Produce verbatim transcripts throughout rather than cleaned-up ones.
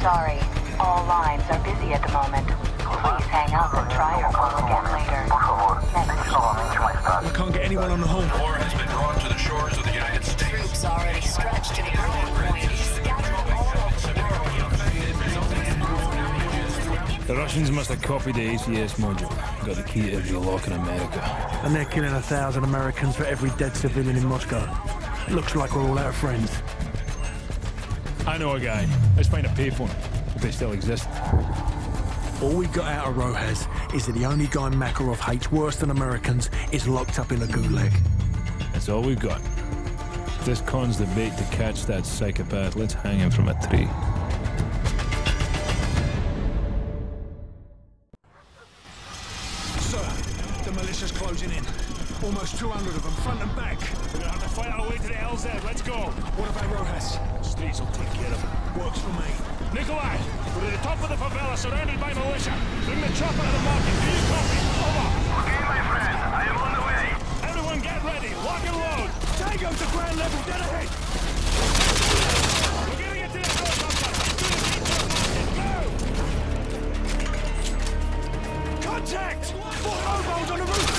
sorry. All lines are busy at the moment. Please hang up and try your call again later. Next. We can't get anyone on the home. War has been brought to the shores of the United States. Troops already stretched to the point. The Russians must have copied the A C S module. Got the key to every lock in America. And they're killing a thousand Americans for every dead civilian in Moscow. Looks like we're all out of friends. I know a guy. Let's find a payphone, if they still exist. All we got out of Rojas is that the only guy Makarov hates worse than Americans is locked up in a gulag. That's all we've got. If this con's the bait to catch that psychopath, let's hang him from a tree. Militia's closing in. Almost two hundred of them, front and back. We're gonna have to fight our way to the L Z. Let's go. What about Rojas? Streets will take care of it. Works for me. Nikolai, we're at the top of the favela, surrounded by militia. Bring the chopper to the market. Do you copy? Over. Okay, my friend. I am on the way. Everyone get ready. Lock and load. Tango to ground level. Dead ahead. We're getting it to the helicopter. To the market. Go! Contact! Four hobos on the roof!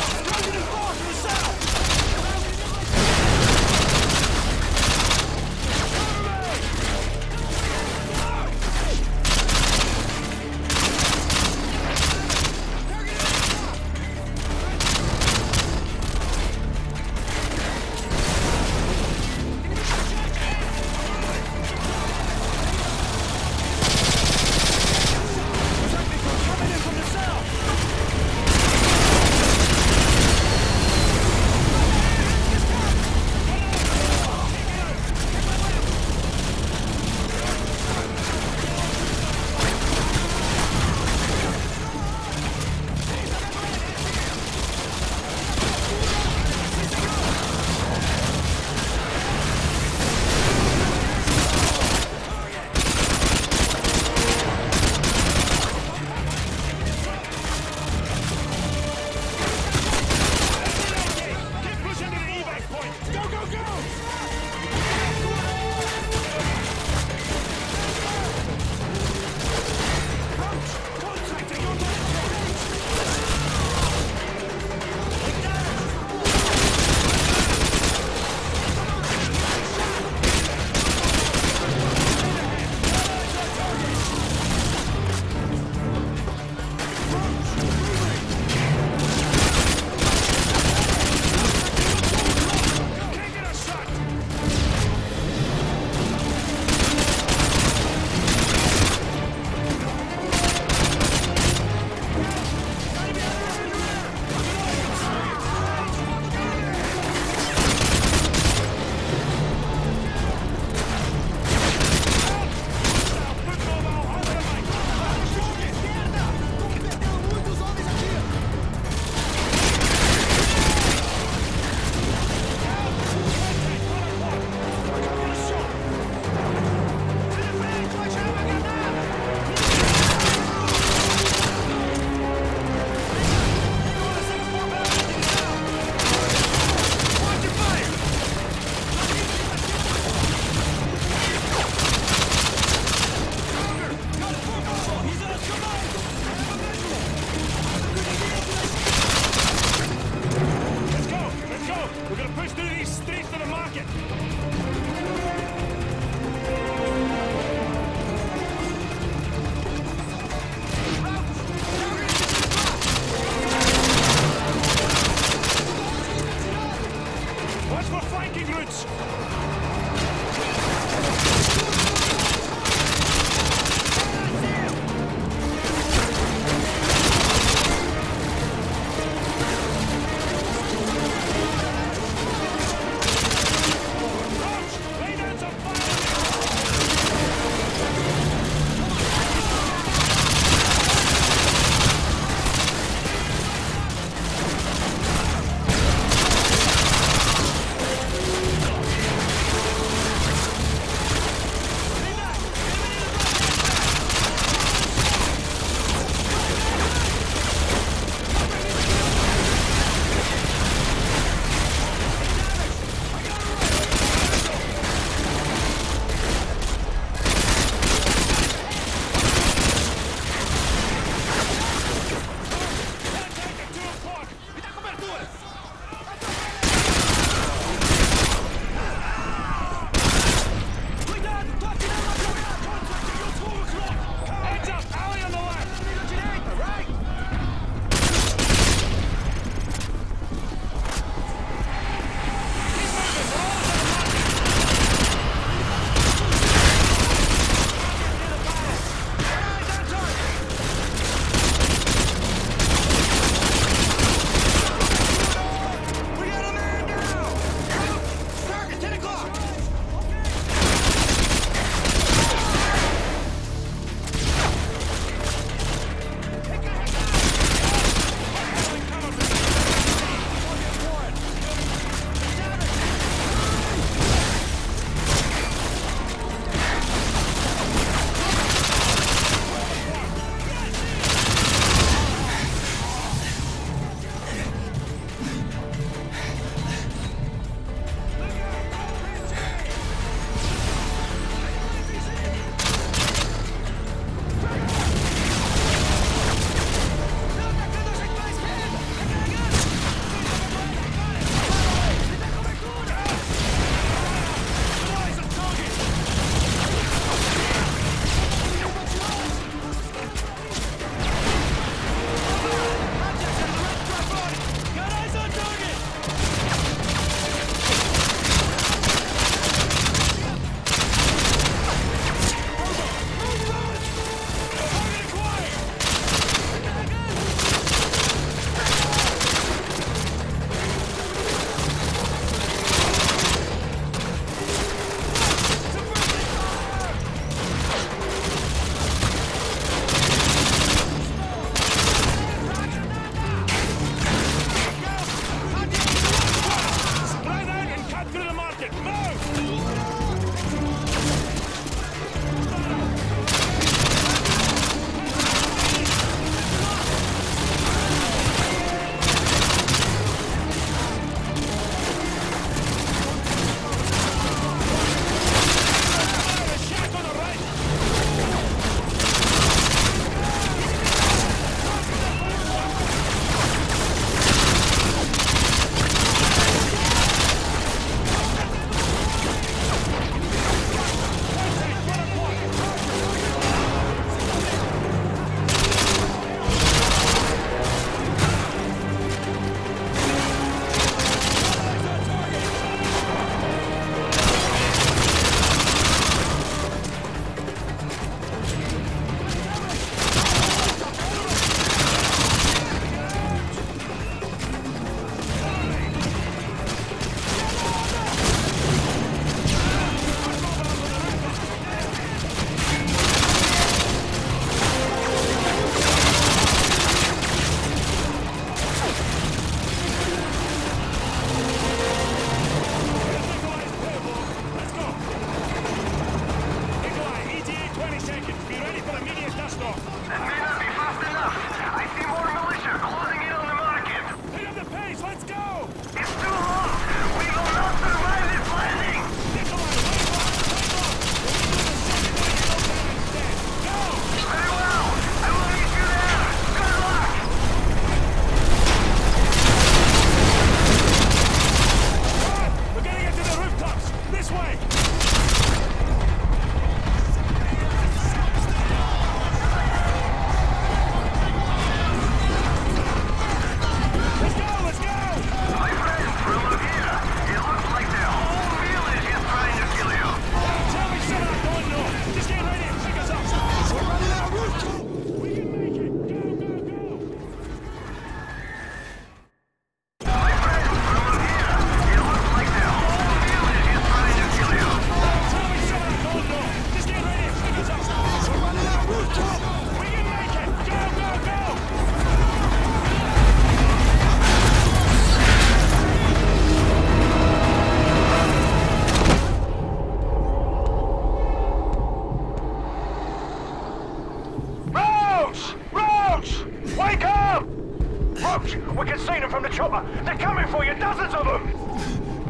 March! We can see them from the chopper! They're coming for you, dozens of them!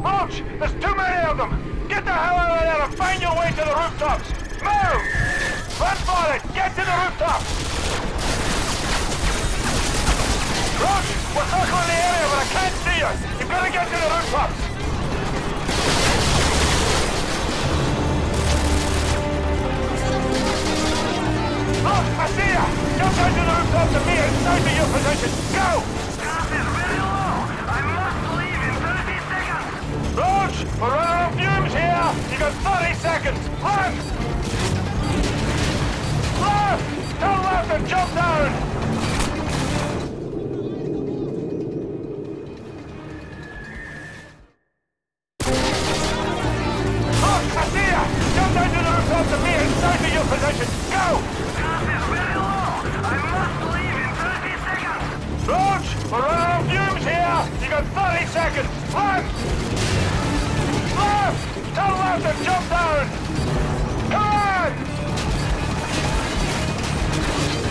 March! There's too many of them! Get the hell out of there and find your way to the rooftops! Move! Run, Violet! Get to the rooftops! Roach! We're circling the area, but I can't see you! You've got to get to the rooftops! March! I see you! Jump down to the rooftops and be inside of your position! Go! Gas is really low! I must leave in thirty seconds! Roach! We're running out of fumes here! You got thirty seconds! Run! Left! Turn left and jump down! Look! I see ya! Jump down to the rooftops and be inside of your position! Go! Gas is very low! I must leave in thirty seconds! Roach! We're running out of fumes here! You got thirty seconds! Left! Left! Turn left and jump down! Come on!